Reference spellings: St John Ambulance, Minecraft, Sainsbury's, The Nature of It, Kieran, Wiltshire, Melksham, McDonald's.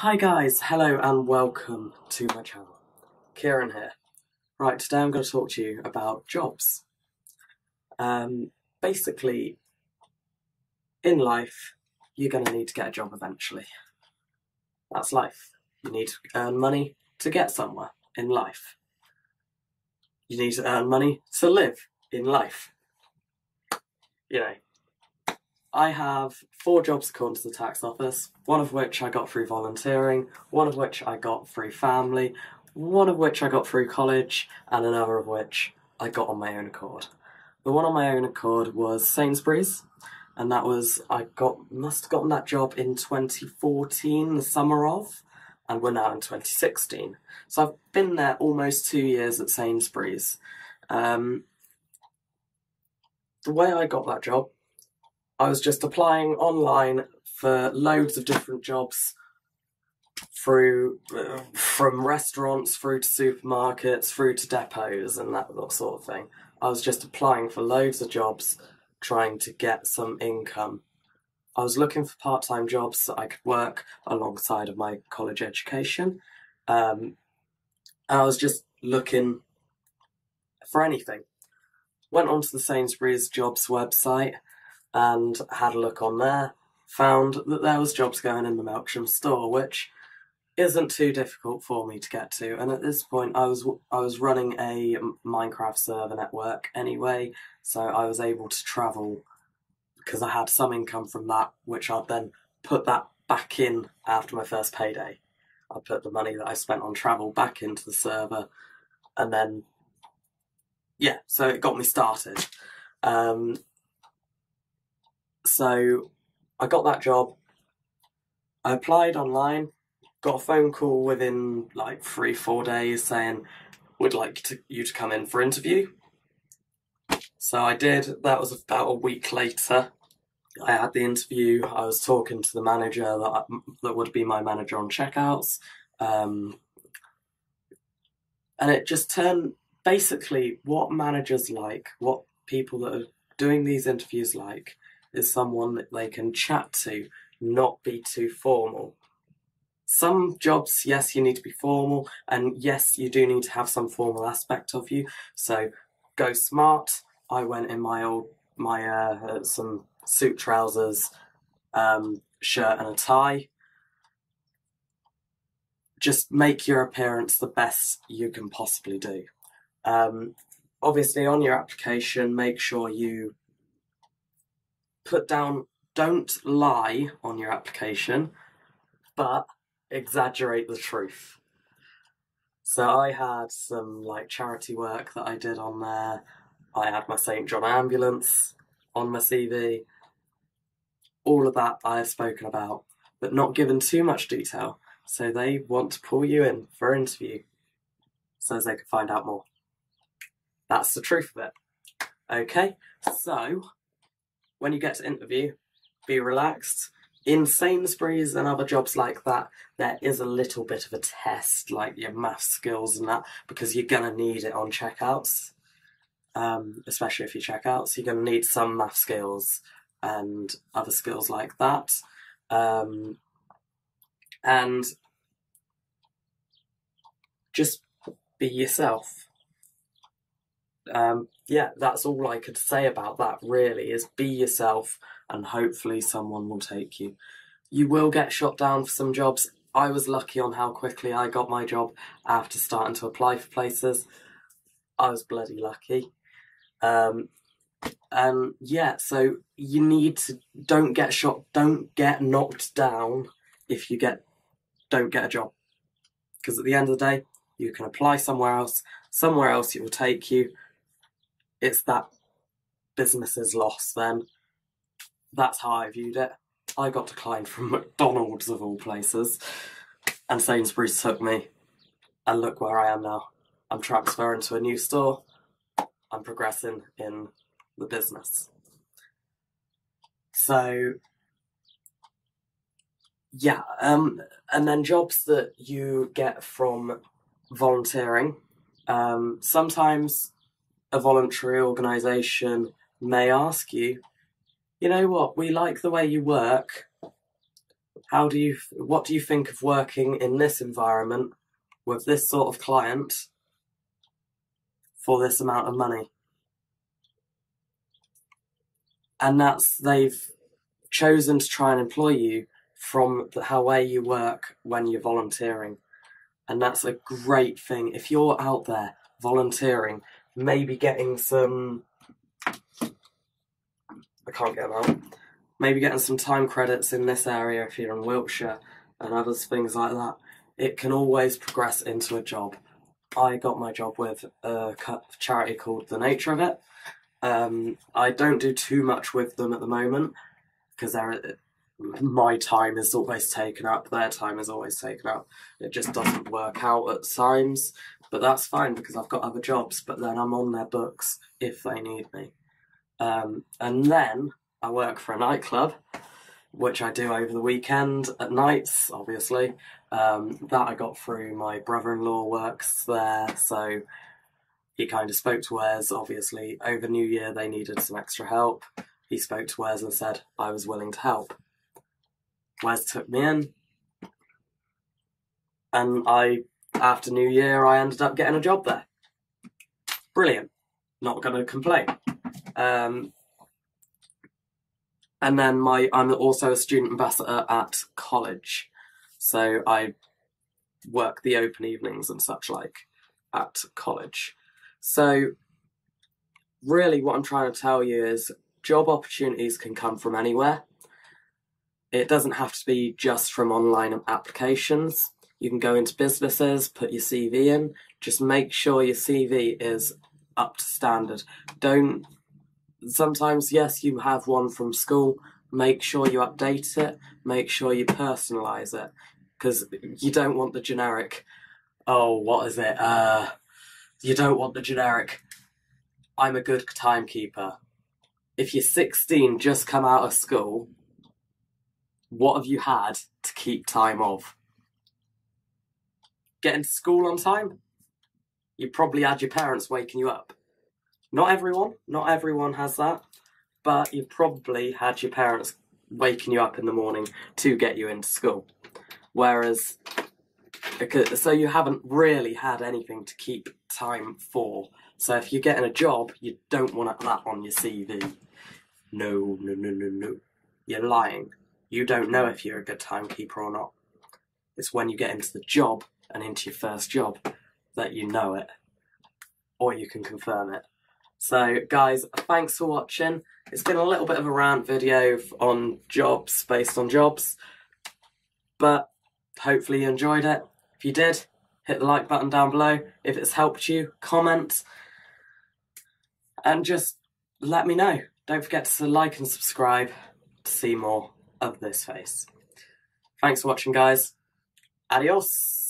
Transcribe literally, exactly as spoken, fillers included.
Hi guys, hello and welcome to my channel. Kieran here. Right, today I'm going to talk to you about jobs. Um, basically, in life, you're going to need to get a job eventually. That's life. You need to earn money to get somewhere in life. You need to earn money to live in life. You know, I have four jobs according to the tax office, one of which I got through volunteering, one of which I got through family, one of which I got through college, and another of which I got on my own accord. The one on my own accord was Sainsbury's, and that was, I got must have gotten that job in twenty fourteen, the summer of, and we're now in twenty sixteen. So I've been there almost two years at Sainsbury's. Um, the way I got that job, I was just applying online for loads of different jobs through, uh, from restaurants through to supermarkets, through to depots and that sort of thing. I was just applying for loads of jobs, trying to get some income. I was looking for part-time jobs that I could work alongside of my college education. Um, and I was just looking for anything. Went onto the Sainsbury's jobs website and had a look on there. Found that there was jobs going in the Melksham store, which isn't too difficult for me to get to. And at this point, I was I was running a Minecraft server network anyway, so I was able to travel, because I had some income from that, which I'd then put that back in after my first payday. I put the money that I spent on travel back into the server, and then, yeah, so it got me started. Um, so I got that job. I applied online, got a phone call within like three, four days saying, we'd like to, you to come in for interview. So I did. That was about a week later. I had the interview. I was talking to the manager that I, that would be my manager on checkouts, um, and it just turned basically what managers like, what people that are doing these interviews like, is someone that they can chat to, not be too formal. Some jobs, yes, you need to be formal, and yes, you do need to have some formal aspect of you. So go smart. I went in my old, my uh, some suit trousers, um, shirt and a tie. Just make your appearance the best you can possibly do. Um, obviously on your application, make sure you put down, don't lie on your application, but exaggerate the truth. So I had some like charity work that I did on there. I had my St John Ambulance on my C V. All of that I have spoken about, but not given too much detail, so they want to pull you in for an interview so as they can find out more. That's the truth of it. Okay, so when you get to interview, be relaxed. In Sainsbury's and other jobs like that, there is a little bit of a test, like your math skills and that, because you're going to need it on checkouts. Um, especially if you check out, so you're going to need some math skills and other skills like that. Um, and just be yourself. Um, yeah, that's all I could say about that really, is be yourself, and hopefully someone will take you. You will get shot down for some jobs. I was lucky on how quickly I got my job after starting to apply for places. I was bloody lucky. Um, um, yeah, so you need to, don't get shot, don't get knocked down if you get, don't get a job. Because at the end of the day, you can apply somewhere else, somewhere else it will take you. It's that business's loss then. That's how I viewed it. I got declined from McDonald's of all places, and Sainsbury's took me, and look where I am now. I'm transferring to a new store. I'm progressing in the business. So, yeah. Um, and then jobs that you get from volunteering. Um, sometimes a voluntary organisation may ask you, you know what, we like the way you work. How do you, what do you think of working in this environment with this sort of client for this amount of money? And that's, they've chosen to try and employ you from the, how where you work when you're volunteering. And that's a great thing. If you're out there volunteering, maybe getting some, I can't get them out, maybe getting some time credits in this area if you're in Wiltshire and other things like that, it can always progress into a job. I got my job with a charity called The Nature of It. Um, I don't do too much with them at the moment because they're, my time is always taken up, their time is always taken up. It just doesn't work out at times, but that's fine because I've got other jobs, but then I'm on their books if they need me. Um, and then I work for a nightclub, which I do over the weekend at nights, obviously. Um, that I got through my brother-in-law works there, so he kind of spoke to Wes, obviously. Over New Year, they needed some extra help. He spoke to Wes and said I was willing to help. Wes took me in, and I, after New Year, I ended up getting a job there. Brilliant. Not going to complain. Um, and then my, I'm also a student ambassador at college, so I work the open evenings and such like at college. So really what I'm trying to tell you is job opportunities can come from anywhere. It doesn't have to be just from online applications. You can go into businesses, put your C V in, just make sure your C V is up to standard. Don't, sometimes, yes, you have one from school, make sure you update it, make sure you personalise it, because you don't want the generic, oh, what is it, uh, you don't want the generic, I'm a good timekeeper. If you're sixteen, just come out of school, what have you had to keep time of? Getting to school on time? You probably had your parents waking you up. Not everyone, not everyone has that, but you probably had your parents waking you up in the morning to get you into school. Whereas, so you haven't really had anything to keep time for. So if you're getting a job, you don't want that on your C V. No, no, no, no, no. You're lying. You don't know if you're a good timekeeper or not. It's when you get into the job and into your first job that you know it, or you can confirm it. So guys, thanks for watching. It's been a little bit of a rant video on jobs, based on jobs, but hopefully you enjoyed it. If you did, hit the like button down below. If it's helped you, comment, and just let me know. Don't forget to like and subscribe to see more of this face. Thanks for watching, guys. Adios.